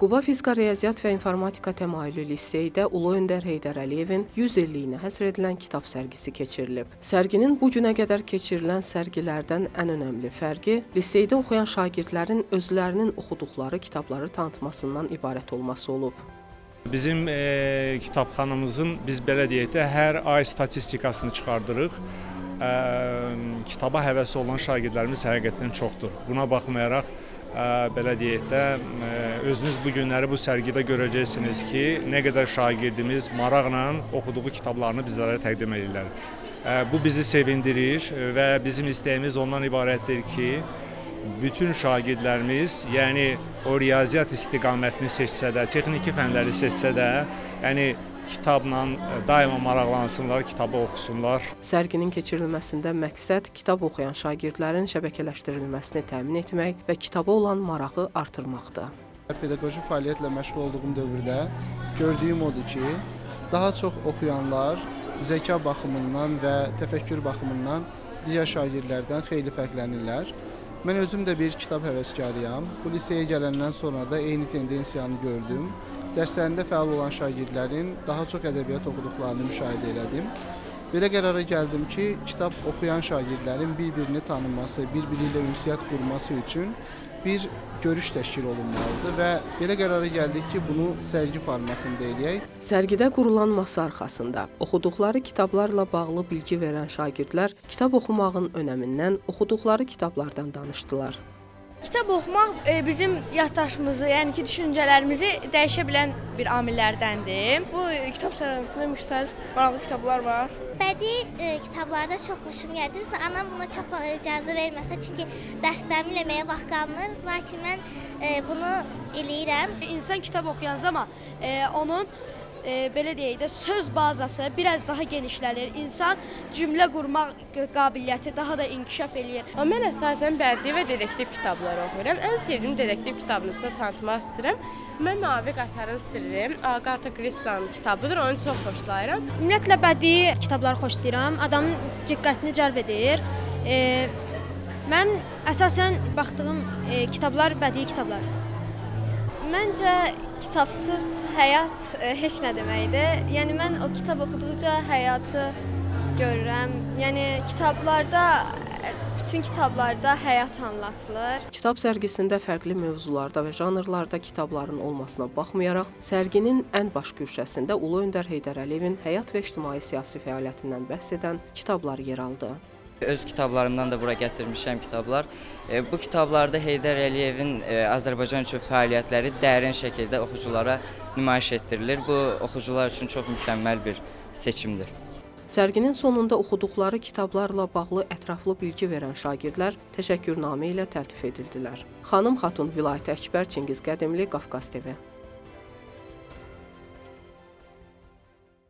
Quba Fizika, Riyaziyat ve İnformatika Temaüli Lisey'de Ulu Önder Heydər Əliyevin 100 illiyinə həsr edilən kitab sərgisi keçirilib. Sərginin bu günə qədər keçirilən sərgilərdən ən önəmli fərqi liseydə oxuyan şagirdlərin özlərinin oxuduqları kitabları tanıtmasından ibarət olması olub. Bizim kitabxanamızın, biz belə deyək də, hər ay statistikasını çıxardırıq. Kitaba həvəsi olan şagirdlərimiz həqiqətən çoxdur. Buna baxmayaraq, belə deyək də, özünüz bu günləri bu sərgidə görəcəksiniz ki, nə qədər şagirdimiz maraqla oxuduğu kitablarını bizlərə təqdim edirlər. Bu bizi sevindirir və bizim istəyimiz ondan ibarətdir ki, bütün şagirdlərimiz, yəni o riyaziyyat istiqamətini seçsə də, texniki fənləri seçsə də, yəni kitabla daima maraqlansınlar, kitabı oxusunlar. Sərginin keçirilməsində məqsəd kitab oxuyan şagirdlərin şəbəkələşdirilməsini təmin etmək və kitaba olan marağı artırmaqdır. Pedaqoji fəaliyyətlə məşğul olduğum dövrdə gördüyüm odur ki, daha çox oxuyanlar zəka baxımından və təfəkkür baxımından digər şagirdlərdən xeyli fərqlənirlər. Mən özüm də bir kitab həvəskarıyam. Bu liseye gələndən sonra da eyni tendensiyanı gördüm. Dərslərində fəal olan şagirdlərin daha çox ədəbiyyat oxuduqlarını müşahidə elədim. Belə qərara gəldim ki, kitab oxuyan şagirdlərin bir-birini tanınması, bir-biri ilə ünsiyyət qurması üçün bir görüş təşkil olunmalıdır və belə qərara gəldik ki, bunu sərgi formatında eləyək. Sərgidə qurulan masa arxasında oxuduqları kitablarla bağlı bilgi verən şagirdlər kitab oxumağın önəmindən, oxuduqları kitablardan danışdılar. Kitab oxumaq bizim yaddaşımızı, yəni ki, düşüncələrimizi dəyişə bilən bir amillərdəndir. Bu kitab sərgisində müxtəlif maraqlı kitablar var. Bədii kitablarda çox xoşum gəldi. Anam buna çox icazə verməsə, çünki dərslərimi eləməyə vaxt qalmır. Lakin mən bunu eləyirəm. İnsan kitab oxuyan zaman onun belə deyək də, söz bazası biraz daha genişlənir. İnsan cümlə qurmaq qabiliyyəti daha da inkişaf eləyir. Mən əsasən bədii və dedektiv kitabları oxuyuram. Ən sevdiyim dedektiv kitabını sizə tanıtmaq istəyirəm. Mən Mavi Qatarın Sirri, Agatha Christie'nin kitabıdır, onu çox xoşlayıram. Ümumiyyətlə, bədii kitabları xoşlayıram. Adamın diqqətini cəlb edir. Mən əsasən baxdığım kitablar bədii kitablardır. Məncə kitabsız həyat heç nə deməkdir. Yəni, mən o kitab oxuduqca həyatı görürəm. Yəni, kitablarda, bütün kitablarda həyat anlatılır. Kitab sərgisində fərqli mövzularda və janrlarda kitabların olmasına baxmayaraq, sərginin ən baş köşəsində Ulu Önder Heydər Əliyevin həyat və ictimai-siyasi fəaliyyətindən bəhs edən kitablar yer aldı. Öz kitablarımdan da bura gətirmişəm kitablar. Bu kitablarda Heydər Əliyevin Azərbaycan üçün fəaliyyətləri dərin şəkildə oxuculara nümayiş etdirilir. Bu, oxucular üçün çox mükəmməl bir seçimdir. Sərginin sonunda oxuduqları kitablarla bağlı ətraflı bilgi verən şagirdlər təşəkkürnamə ilə təltif edildilər. Hanım Hatun Vilayet Eşşber Çingiz Gediğli, Qafqaz TV.